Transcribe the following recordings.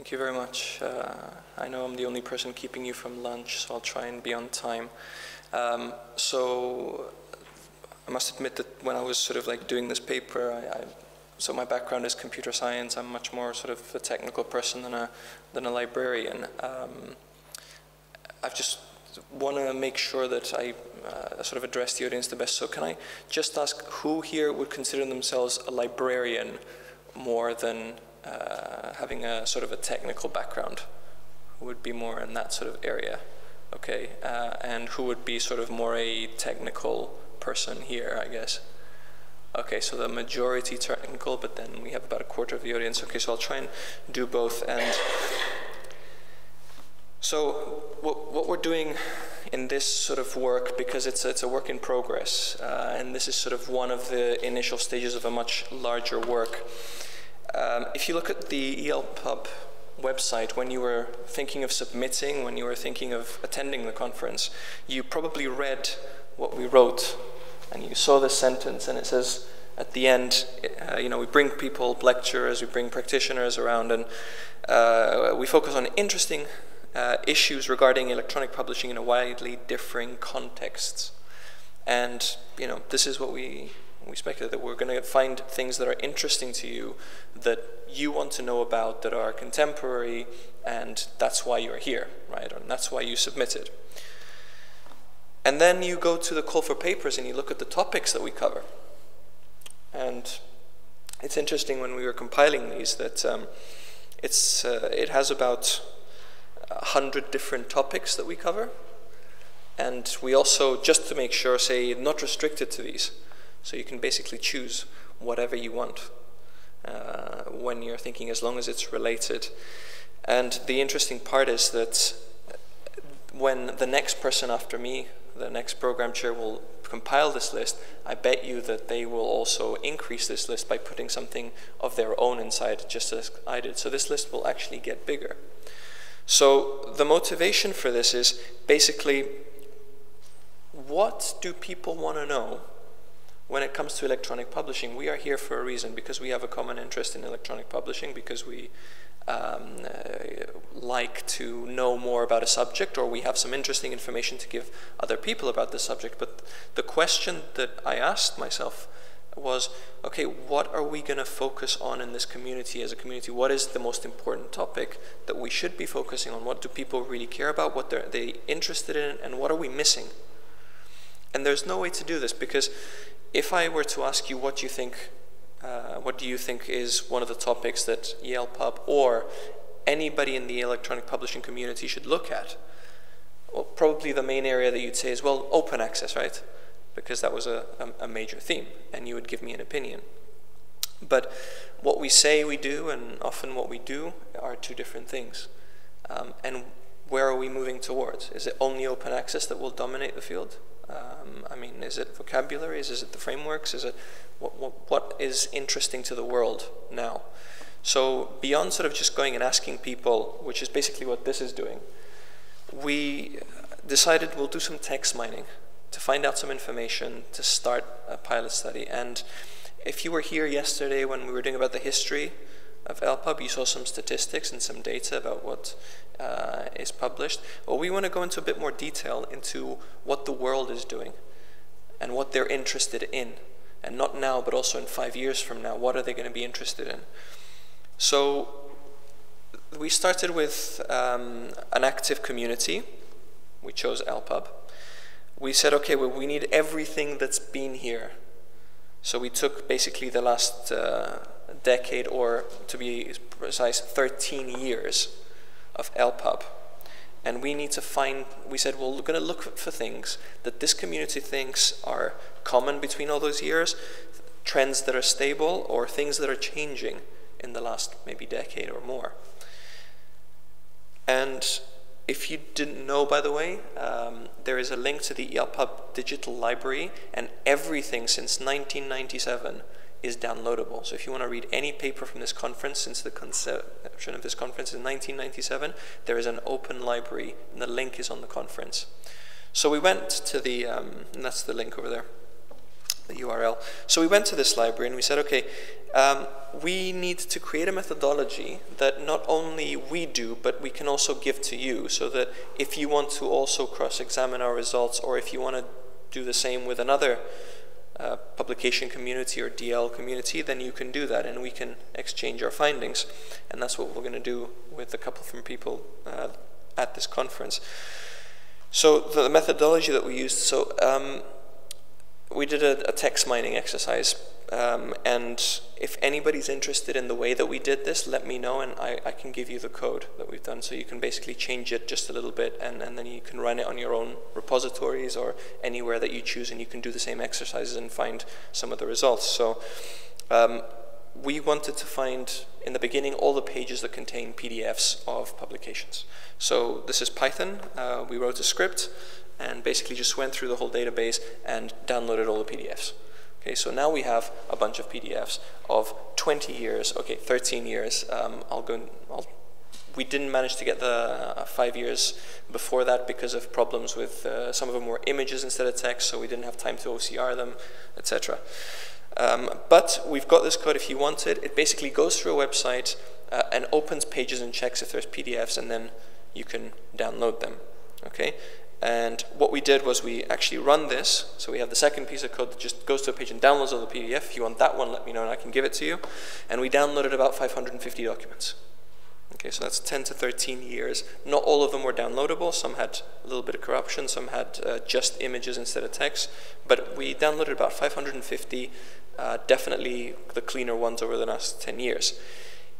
Thank you very much. I know I'm the only person keeping you from lunch, so I'll try and be on time. So I must admit that when I was sort of like doing this paper, so my background is computer science. I'm much more sort of a technical person than a librarian. I've just want to make sure that I sort of address the audience the best. So can I just ask who here would consider themselves a librarian more than having a sort of a technical background? Who would be more in that sort of area? Okay, and who would be sort of more a technical person here, I guess? Okay, so the majority technical, but then we have about a quarter of the audience. Okay, so I'll try and do both. And so what we're doing in this sort of work, because it's a work in progress, and this is sort of one of the initial stages of a much larger work. If you look at the ELPub website, when you were thinking of submitting, when you were thinking of attending the conference, you probably read what we wrote, and you saw this sentence, and it says at the end, you know, we bring people, lecturers, we bring practitioners around, and we focus on interesting issues regarding electronic publishing in a widely differing contexts. And you know, this is what we speculated, that we're going to find things that are interesting to you, that you want to know about, that are contemporary, and that's why you're here, right? And that's why you submitted. And then you go to the call for papers and you look at the topics that we cover. And it's interesting when we were compiling these that it has about 100 different topics that we cover, and we also, just to make sure, say not restricted to these, so you can basically choose whatever you want when you're thinking, as long as it's related. And the interesting part is that when the next person after me, the next program chair, will compile this list, I bet you that they will also increase this list by putting something of their own inside, just as I did. So this list will actually get bigger. So the motivation for this is basically, what do people want to know when it comes to electronic publishing? We are here for a reason, because we have a common interest in electronic publishing, because we like to know more about a subject, or we have some interesting information to give other people about this subject. But the question that I asked myself was, okay, what are we going to focus on in this community as a community? What is the most important topic that we should be focusing on? What do people really care about? What are they interested in? And what are we missing? And there's no way to do this, because if I were to ask you what you think, what do you think is one of the topics that ELPub or anybody in the electronic publishing community should look at? Well, probably the main area that you'd say is, well, open access, right? Because that was a major theme, and you would give me an opinion. But what we say we do and often what we do are two different things. And where are we moving towards? Is it only open access that will dominate the field? I mean, is it vocabularies? Is it the frameworks? Is it what is interesting to the world now? So beyond sort of just going and asking people, which is basically what this is doing, we decided we'll do some text mining to find out some information, to start a pilot study. And if you were here yesterday when we were doing about the history of ELPub, you saw some statistics and some data about what is published. Well, we want to go into a bit more detail into what the world is doing and what they're interested in. And not now, but also in 5 years from now, what are they going to be interested in? So we started with an active community. We chose ELPub. We said, okay, well, we need everything that's been here. So we took basically the last decade, or to be precise, 13 years of ELPub. And we need to find, we said, well, we're going to look for things that this community thinks are common between all those years, trends that are stable, or things that are changing in the last maybe decade or more. And if you didn't know, by the way, there is a link to the ELPub digital library, and everything since 1997 is downloadable. So if you want to read any paper from this conference, since the conception of this conference in 1997, there is an open library, and the link is on the conference. So we went to the, and that's the link over there. the URL. So we went to this library and we said, okay, we need to create a methodology that not only we do, but we can also give to you, so that if you want to also cross-examine our results, or if you want to do the same with another publication community or DL community, then you can do that and we can exchange our findings. And that's what we're going to do with a couple from people at this conference. So the methodology that we used, so we did a text mining exercise, and if anybody's interested in the way that we did this, let me know and I can give you the code that we've done, so you can basically change it just a little bit, and then you can run it on your own repositories or anywhere that you choose, and you can do the same exercises and find some of the results. So we wanted to find, in the beginning, all the pages that contain PDFs of publications. So this is Python. We wrote a script and basically just went through the whole database and downloaded all the PDFs. Okay, so now we have a bunch of PDFs of 20 years, okay, 13 years. We didn't manage to get the 5 years before that because of problems with some of them were images instead of text, so we didn't have time to OCR them, etc. But we've got this code if you want it. It basically goes through a website and opens pages and checks if there's PDFs, and then you can download them. Okay. And what we did was we actually run this. So we have the second piece of code that just goes to a page and downloads all the PDF. If you want that one, let me know and I can give it to you. And we downloaded about 550 documents. Okay, so that's 10 to 13 years. Not all of them were downloadable. Some had a little bit of corruption. Some had just images instead of text. But we downloaded about 550, definitely the cleaner ones over the last 10 years.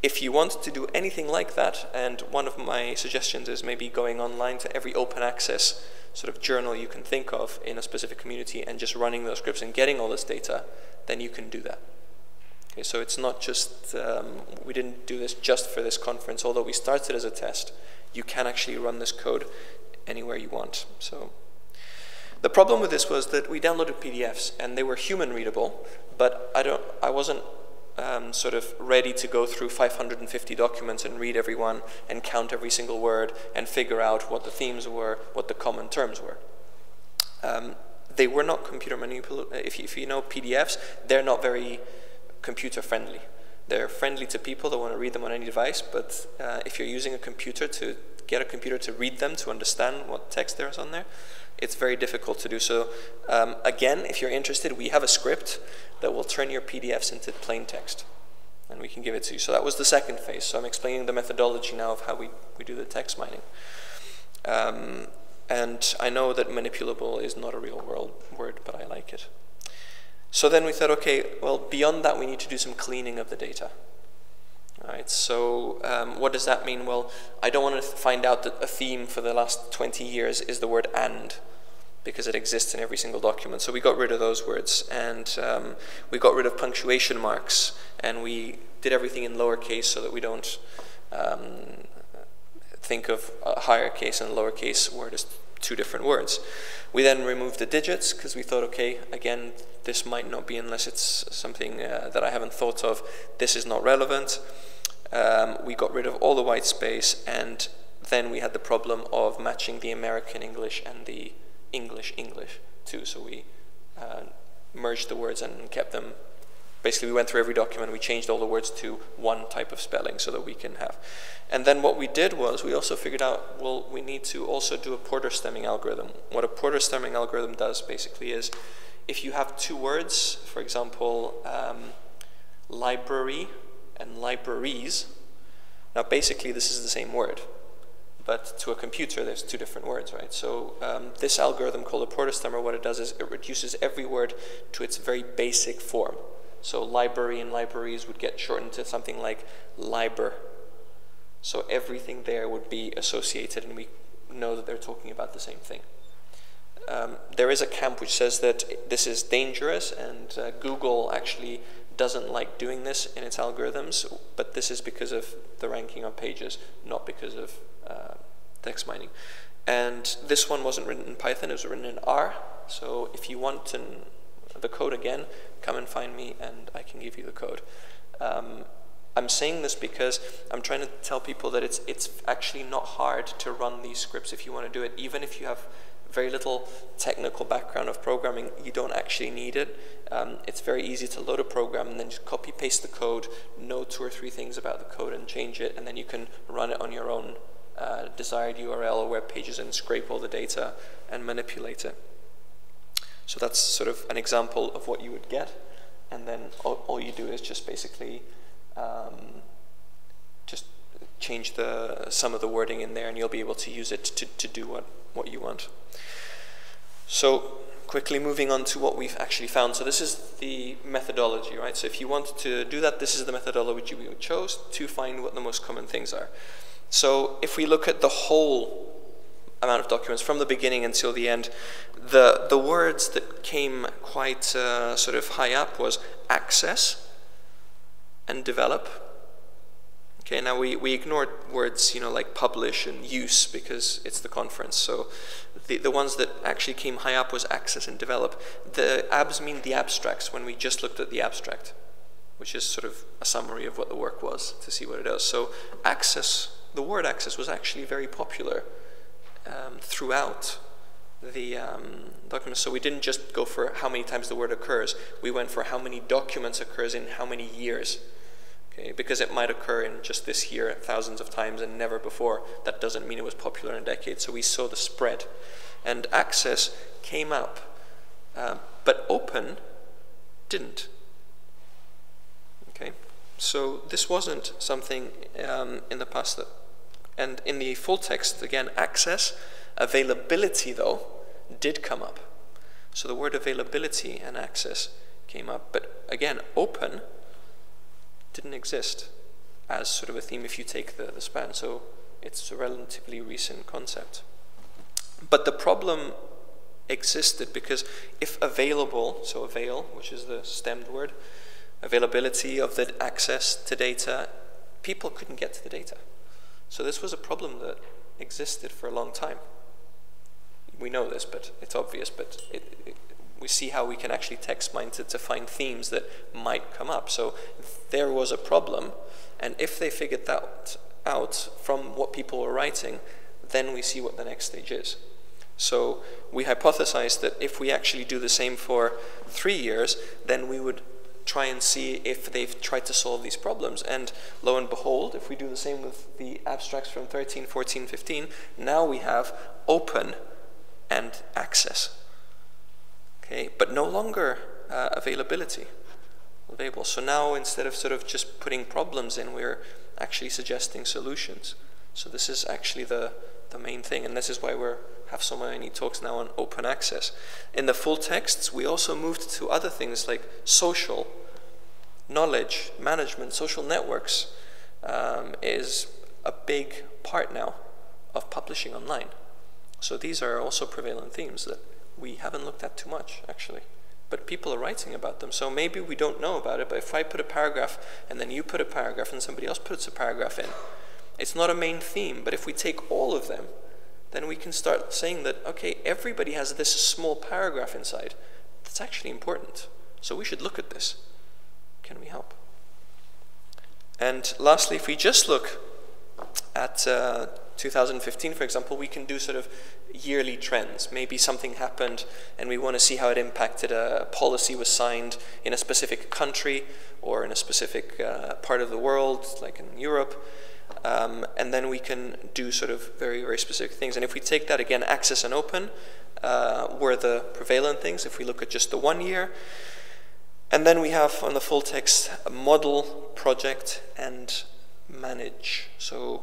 If you want to do anything like that, and one of my suggestions is maybe going online to every open access sort of journal you can think of in a specific community and just running those scripts and getting all this data, then you can do that. Okay, so it's not just, we didn't do this just for this conference, although we started as a test. You can actually run this code anywhere you want. So the problem with this was that we downloaded PDFs and they were human readable, but I wasn't sort of ready to go through 550 documents and read every one and count every single word and figure out what the themes were, what the common terms were. They were not computer manipulable. If you know PDFs, they're not very computer friendly. They're friendly to people that want to read them on any device, but if you're using a computer to get a computer to read them, to understand what text there is on there, it's very difficult to do. So again, if you're interested, we have a script that will turn your PDFs into plain text, and we can give it to you. So that was the second phase. So I'm explaining the methodology now of how we do the text mining. And I know that manipulable is not a real world word, but I like it. So then we thought, okay, well, beyond that, we need to do some cleaning of the data. All right, so what does that mean? Well, I don't want to find out that a theme for the last 20 years is the word "and," because it exists in every single document. So we got rid of those words, and we got rid of punctuation marks, and we did everything in lowercase so that we don't think of a higher case and a lowercase word as two different words. We then removed the digits because we thought, okay, again, this might not be unless it's something that I haven't thought of. This is not relevant. We got rid of all the white space, and then we had the problem of matching the American English and the English English too. So we merged the words and kept them. Basically, we went through every document. We changed all the words to one type of spelling so that we can have. And then what we did was we also figured out, well, we need to also do a Porter-stemming algorithm. What a Porter-stemming algorithm does basically is, if you have two words, for example, library and libraries. Now, basically, this is the same word, but to a computer, there's two different words, right? So this algorithm called a Porter-stemmer, what it does is it reduces every word to its very basic form. So library and libraries would get shortened to something like liber. So everything there would be associated, and we know that they're talking about the same thing. There is a camp which says that this is dangerous, and Google actually doesn't like doing this in its algorithms, but this is because of the ranking on pages, not because of text mining. And this one wasn't written in Python, it was written in R. So if you want to the code again, come and find me and I can give you the code. I'm saying this because I'm trying to tell people that it's actually not hard to run these scripts if you want to do it, even if you have very little technical background of programming, you don't actually need it. It's very easy to load a program and then just copy paste the code, know 2 or 3 things about the code and change it, and then you can run it on your own desired URL or web pages and scrape all the data and manipulate it. So that's sort of an example of what you would get, and then all you do is just basically just change some of the wording in there, and you'll be able to use it to do what you want. So quickly moving on to what we've actually found. So this is the methodology, right? So if you want to do that, this is the methodology we chose to find what the most common things are. So if we look at the whole amount of documents from the beginning until the end, the words that came quite sort of high up was access and develop. Okay, now we ignored words, you know, like publish and use because it's the conference. So the ones that actually came high up was access and develop. The abs mean the abstracts, when we just looked at the abstract, which is sort of a summary of what the work was to see what it does. So access, the word access was actually very popular throughout the documents. So we didn't just go for how many times the word occurs, we went for how many documents occurs in how many years. Okay, because it might occur in just this year thousands of times and never before. That doesn't mean it was popular in a decade. So we saw the spread. And access came up, but open didn't. Okay, so this wasn't something in the past that. And in the full text, again, access, availability though, did come up. So the word availability and access came up, but again, open didn't exist as sort of a theme if you take the span, so it's a relatively recent concept. But the problem existed because if available, so avail, which is the stemmed word, availability of the access to data, people couldn't get to the data. So this was a problem that existed for a long time. We know this, but it's obvious, but we see how we can actually text mine to find themes that might come up. So there was a problem, and if they figured that out from what people were writing, then we see what the next stage is. So we hypothesized that if we actually do the same for 3 years, then we would try and see if they've tried to solve these problems. And lo and behold, if we do the same with the abstracts from 13, 14, 15, now we have open and access. Okay, but no longer availability. Available. So now instead of sort of just putting problems in, we're actually suggesting solutions. So this is actually the main thing, and this is why we have so many talks now on open access. In the full texts, we also moved to other things like social, knowledge, management, social networks is a big part now of publishing online. So these are also prevalent themes that we haven't looked at too much, actually. But people are writing about them, so maybe we don't know about it, but if I put a paragraph, and then you put a paragraph, and somebody else puts a paragraph in, it's not a main theme, but if we take all of them, then we can start saying that, okay, everybody has this small paragraph inside. That's actually important. So we should look at this. Can we help? And lastly, if we just look at 2015, for example, we can do sort of yearly trends. Maybe something happened and we want to see how it impacted. A policy was signed in a specific country or in a specific part of the world, like in Europe. And then we can do sort of very, very specific things. And if we take that again, access and open were the prevalent things, if we look at just the 1 year. And then we have on the full text, model, project, and manage. So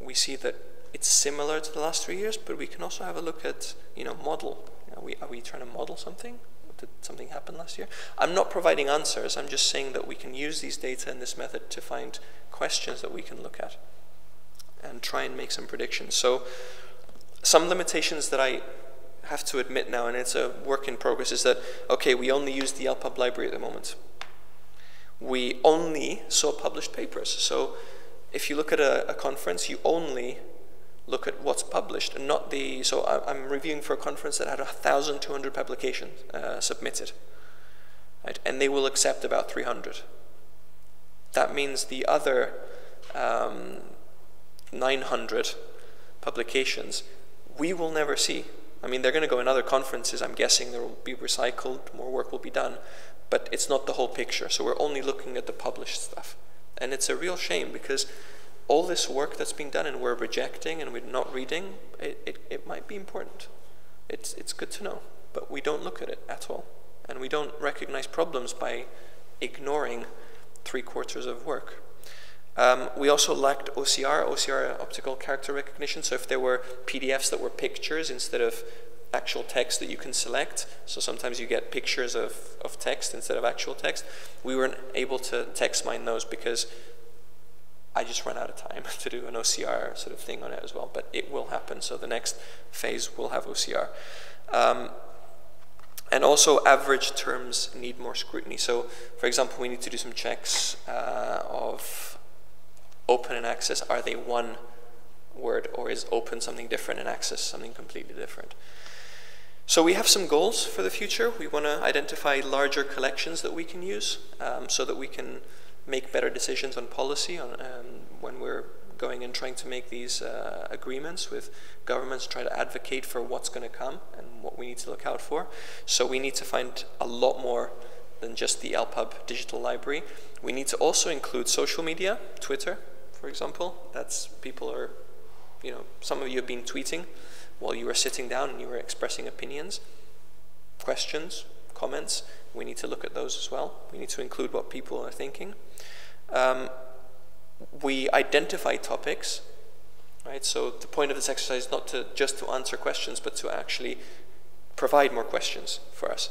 we see that it's similar to the last 3 years, but we can also have a look at, you know, model. Are we trying to model something? Did something happen last year? I'm not providing answers, I'm just saying that we can use these data in this method to find questions that we can look at and try and make some predictions. So some limitations that I have to admit now, and it's a work in progress, is that, okay, we only use the ELPub library at the moment. We only saw published papers. So if you look at a conference, you only look at what's published and not the, so I'm reviewing for a conference that had 1,200 publications submitted, right? And they will accept about 300. That means the other 900 publications we will never see. I mean, they're going to go in other conferences, I'm guessing there will be recycled, more work will be done, but it's not the whole picture, so we're only looking at the published stuff. And it's a real shame, because all this work that's being done and we're rejecting and we're not reading, it might be important. It's good to know, but we don't look at it at all. And we don't recognize problems by ignoring 3/4 of work. We also lacked OCR, optical character recognition. So if there were PDFs that were pictures instead of actual text that you can select, so sometimes you get pictures of text instead of actual text, we weren't able to text mine those because I just ran out of time to do an OCR sort of thing on it as well, but it will happen. So the next phase will have OCR. And also average terms need more scrutiny. So for example, we need to do some checks of open and access. Are they one word, or is open something different and access something completely different? So we have some goals for the future. We want to identify larger collections that we can use so that we can make better decisions on policy on, when we're going and trying to make these agreements with governments, try to advocate for what's going to come and what we need to look out for. So we need to find a lot more than just the ELPub digital library. We need to also include social media, Twitter, for example. That's people are, you know, some of you have been tweeting while you were sitting down and you were expressing opinions, questions, comments. We need to look at those as well. We need to include what people are thinking. We identify topics, right? So the point of this exercise is not to just to answer questions, but to actually provide more questions for us.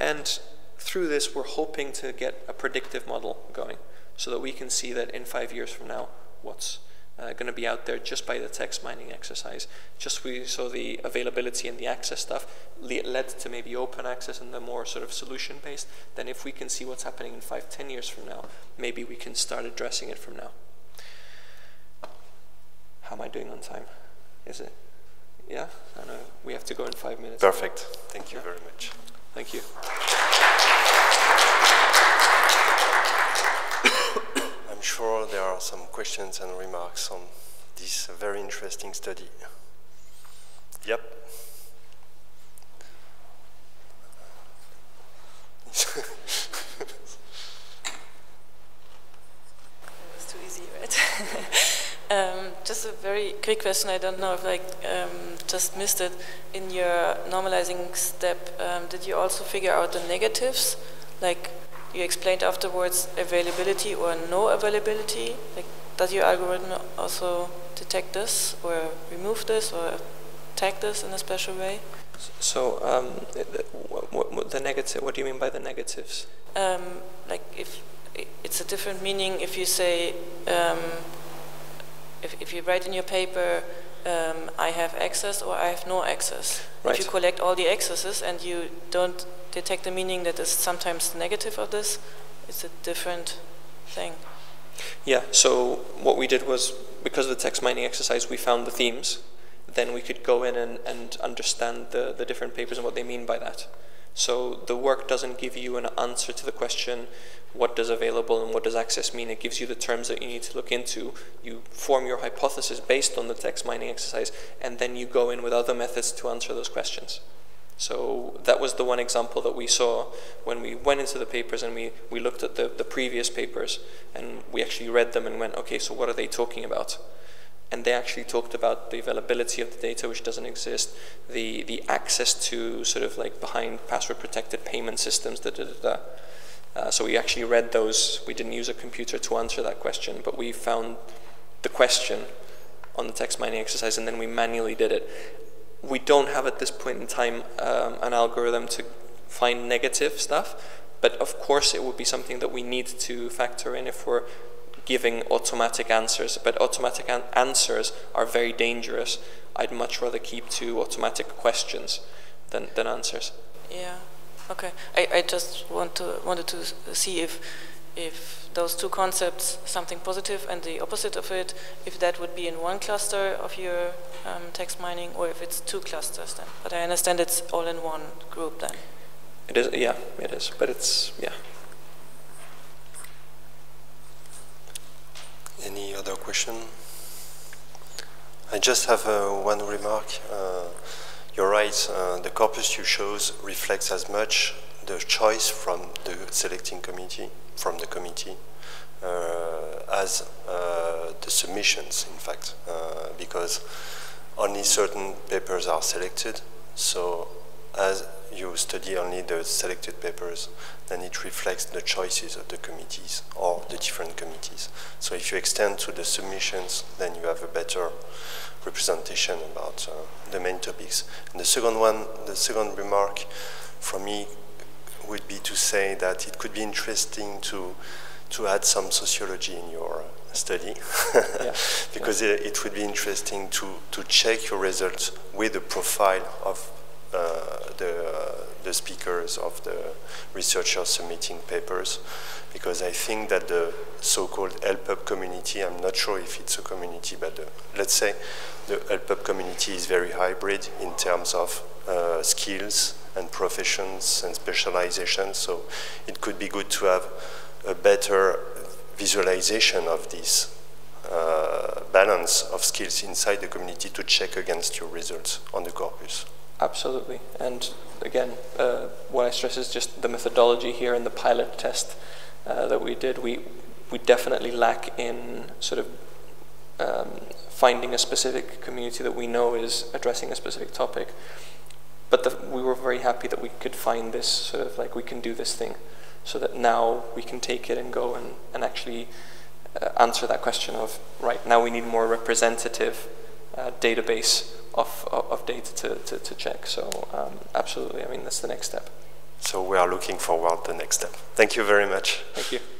And through this, we're hoping to get a predictive model going so that we can see that in 5 years from now, what's going to be out there just by the text mining exercise. Just we saw the availability and the access stuff led to maybe open access and the more sort of solution based. Then if we can see what's happening in 5–10 years from now, maybe we can start addressing it from now. How am I doing on time? Is it? Yeah? I know. We have to go in 5 minutes. Perfect. Now. Thank you very much. Thank you. I'm sure there are some questions and remarks on this very interesting study. Yep. That was too easy, right? Just a very quick question. I don't know if I just missed it. In your normalizing step, did you also figure out the negatives? Like, you explained afterwards availability or no availability. Like, does your algorithm also detect this or remove this or tag this in a special way? So the negative, what do you mean by the negatives? Like, if it's a different meaning if you say, if you write in your paper, I have access or I have no access. Right. If you collect all the accesses and you don't detect the meaning that is sometimes negative of this, it's a different thing. Yeah, so what we did was, because of the text mining exercise, we found the themes. Then we could go in and understand the different papers and what they mean by that. So the work doesn't give you an answer to the question, what does available and what does access mean? It gives you the terms that you need to look into. You form your hypothesis based on the text mining exercise, and then you go in with other methods to answer those questions. So that was the one example that we saw when we went into the papers and we looked at the previous papers and we actually read them and went, okay, so what are they talking about? And they actually talked about the availability of the data, which doesn't exist, the access to sort of like behind password protected payment systems, so we actually read those. We didn't use a computer to answer that question, but we found the question on the text mining exercise and then we manually did it. We don't have at this point in time an algorithm to find negative stuff, but of course it would be something that we need to factor in if we're giving automatic answers. But automatic answers are very dangerous. I'd much rather keep to automatic questions than answers. Yeah, okay. I just wanted to see if those two concepts, something positive and the opposite of it, if that would be in one cluster of your text mining, or if it's two clusters then. But I understand it's all in one group then. It is, yeah, it is, but it's, yeah. Any other question? I just have one remark. You're right, the corpus you chose reflects as much the choice from the selecting committee, as the submissions, in fact, because only certain papers are selected. So as you study only the selected papers, then it reflects the choices of the committees or the different committees. So if you extend to the submissions, then you have a better representation about the main topics. And the second one, the second remark from me would be to say that it could be interesting to add some sociology in your study, because it would be interesting to check your results with the profile of the speakers, of the researchers submitting papers, because I think that the so-called ELPub community, I'm not sure if it's a community, but let's say the ELPub community is very hybrid in terms of skills and professions and specializations, so it could be good to have a better visualization of this balance of skills inside the community to check against your results on the corpus. Absolutely, and again, what I stress is just the methodology here in the pilot test that we did. We definitely lack in sort of finding a specific community that we know is addressing a specific topic. But we were very happy that we could find this sort of like, we can do this thing, so that now we can take it and go and actually answer that question of, right, now we need more representative database of data to check. So absolutely, I mean, that's the next step. So we are looking forward to the next step. Thank you very much. Thank you.